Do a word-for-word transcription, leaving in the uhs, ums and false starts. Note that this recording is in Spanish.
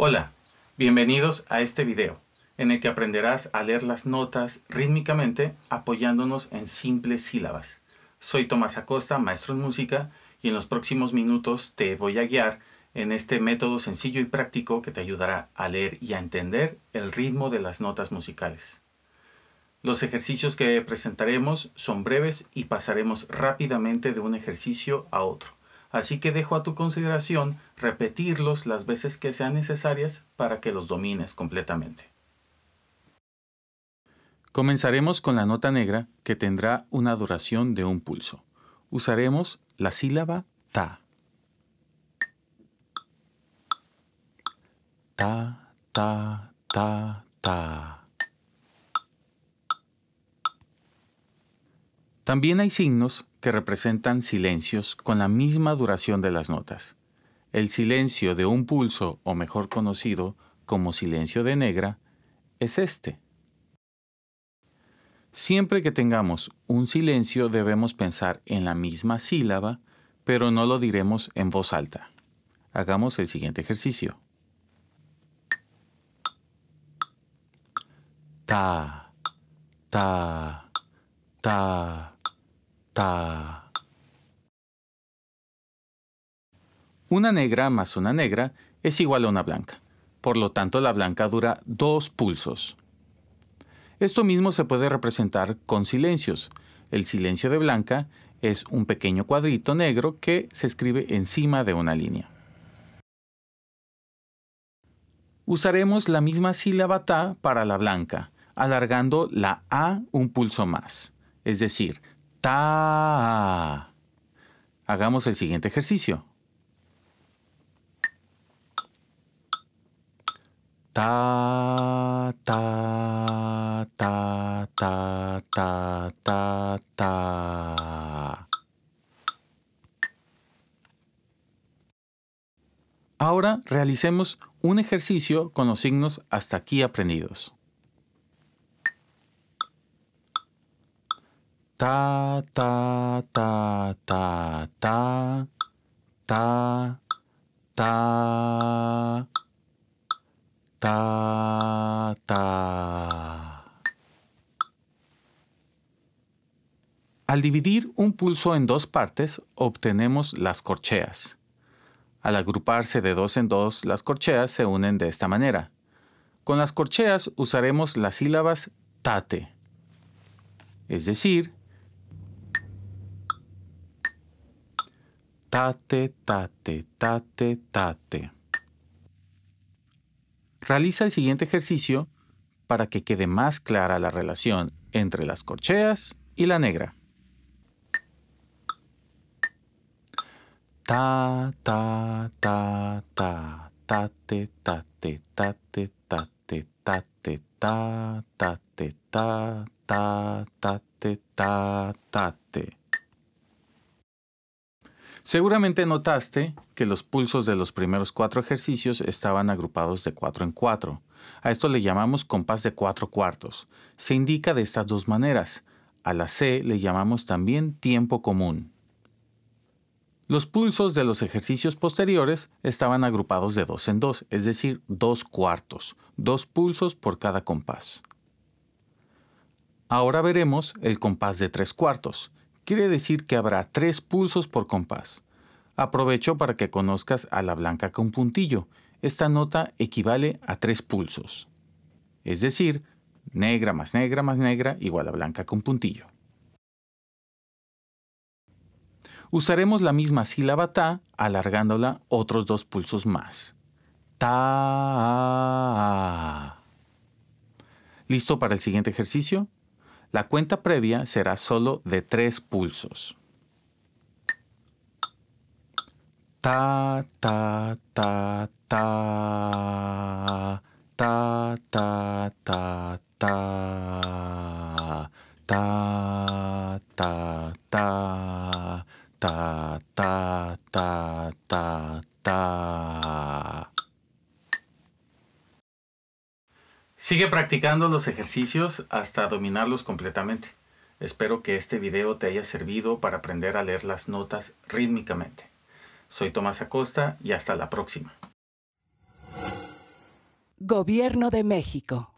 Hola, bienvenidos a este video, en el que aprenderás a leer las notas rítmicamente apoyándonos en simples sílabas. Soy Tomás Acosta, maestro en música, y en los próximos minutos te voy a guiar en este método sencillo y práctico que te ayudará a leer y a entender el ritmo de las notas musicales. Los ejercicios que presentaremos son breves y pasaremos rápidamente de un ejercicio a otro. Así que dejo a tu consideración repetirlos las veces que sean necesarias para que los domines completamente. Comenzaremos con la nota negra, que tendrá una duración de un pulso. Usaremos la sílaba ta. Ta, ta, ta, ta. También hay signos que representan silencios con la misma duración de las notas. El silencio de un pulso, o mejor conocido como silencio de negra, es este. Siempre que tengamos un silencio debemos pensar en la misma sílaba, pero no lo diremos en voz alta. Hagamos el siguiente ejercicio. Ta, ta, ta. Ta. Una negra más una negra es igual a una blanca. Por lo tanto, la blanca dura dos pulsos. Esto mismo se puede representar con silencios. El silencio de blanca es un pequeño cuadrito negro que se escribe encima de una línea. Usaremos la misma sílaba ta para la blanca, alargando la a un pulso más, es decir, ta. Hagamos el siguiente ejercicio. Ta, ta, ta, ta, ta, ta, ta. Ahora realicemos un ejercicio con los signos hasta aquí aprendidos. Ta, ta, ta, ta, ta, ta, ta, ta, ta. Al dividir un pulso en dos partes, obtenemos las corcheas. Al agruparse de dos en dos, las corcheas se unen de esta manera. Con las corcheas usaremos las sílabas tate, es decir, tate, tate, tate, tate. Realiza el siguiente ejercicio para que quede más clara la relación entre las corcheas y la negra. Ta, ta, ta, ta, tate, tate, tate, tate, tate, ta, tate, ta, ta, tate, ta, tate. Seguramente notaste que los pulsos de los primeros cuatro ejercicios estaban agrupados de cuatro en cuatro. A esto le llamamos compás de cuatro cuartos. Se indica de estas dos maneras. A la C le llamamos también tiempo común. Los pulsos de los ejercicios posteriores estaban agrupados de dos en dos, es decir, dos cuartos, dos pulsos por cada compás. Ahora veremos el compás de tres cuartos. Quiere decir que habrá tres pulsos por compás. Aprovecho para que conozcas a la blanca con puntillo. Esta nota equivale a tres pulsos. Es decir, negra más negra más negra igual a blanca con puntillo. Usaremos la misma sílaba ta, alargándola otros dos pulsos más. Ta. ¿Listo para el siguiente ejercicio? La cuenta previa será solo de tres pulsos. Ta, ta, ta, ta, ta, ta, ta, ta, ta, ta, ta, ta, ta, ta, ta, ta. Sigue practicando los ejercicios hasta dominarlos completamente. Espero que este video te haya servido para aprender a leer las notas rítmicamente. Soy Tomás Acosta y hasta la próxima. Gobierno de México.